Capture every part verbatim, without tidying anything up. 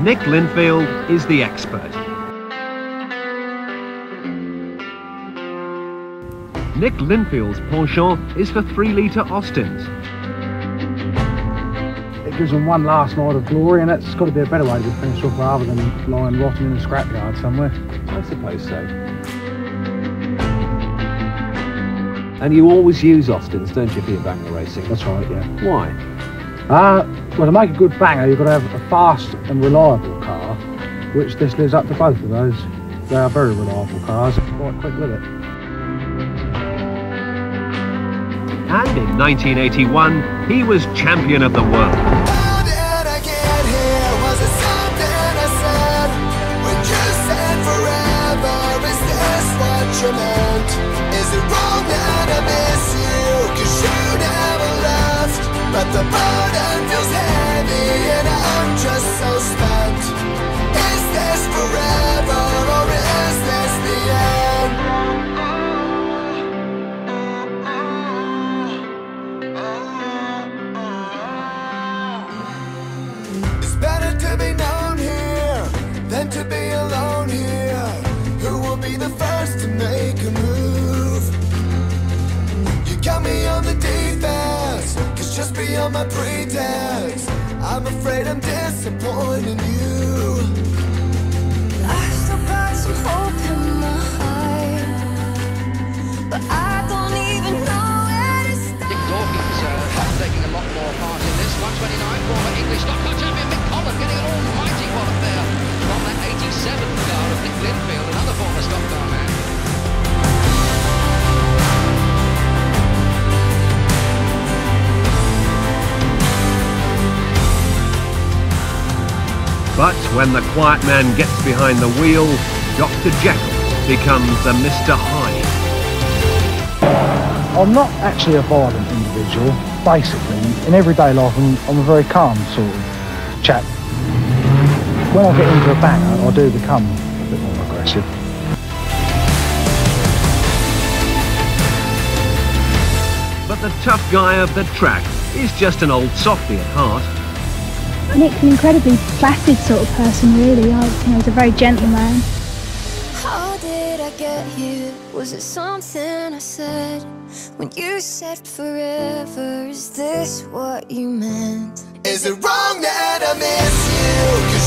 Nick Linfield is the expert. Nick Linfield's penchant is for three litre Austins. It gives them one last night of glory, and that's got to be a better way to finish off rather than lying rotting in a scrapyard somewhere. I suppose so. And you always use Austins, don't you, for your banger racing? That's right, yeah. Why? Uh, well, to make a good banger, you've got to have a fast and reliable car, which this lives up to both of those. They are very reliable cars, quite quick with it. And in nineteen eighty-one, he was champion of the world. To be alone here, who will be the first to make a move? You got me on the defense, cause just beyond my pretense, I'm afraid I'm disappointing you. I still got some hope in my heart, but I don't even know where to start. Dick Dawkins uh, taking a lot more part in this. one twenty-nine, former English stock champion Mick Collins getting an almighty wallop there. On that eighty-seven car of Nick Linfield, another former stock car man. But when the quiet man gets behind the wheel, Doctor Jekyll becomes the Mister Hyde. I'm not actually a violent individual. Basically, in everyday life, I'm, I'm a very calm sort of chap. When I get into a banger, I do become a bit more aggressive. But the tough guy of the track is just an old softy at heart. Nick's an incredibly placid sort of person, really. I, you know, he's a very gentle man. How did I get here? Was it something I said? When you said forever, is this what you meant? Is it wrong that I miss you?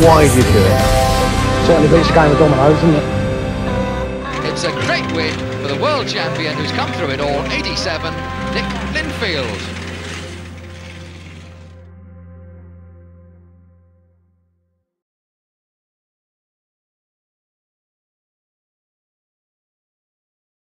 Why did you do it? Certainly beats a game of dominoes, isn't it? It's a great win for the world champion who's come through it all, eighty-seven, Nick Linfield.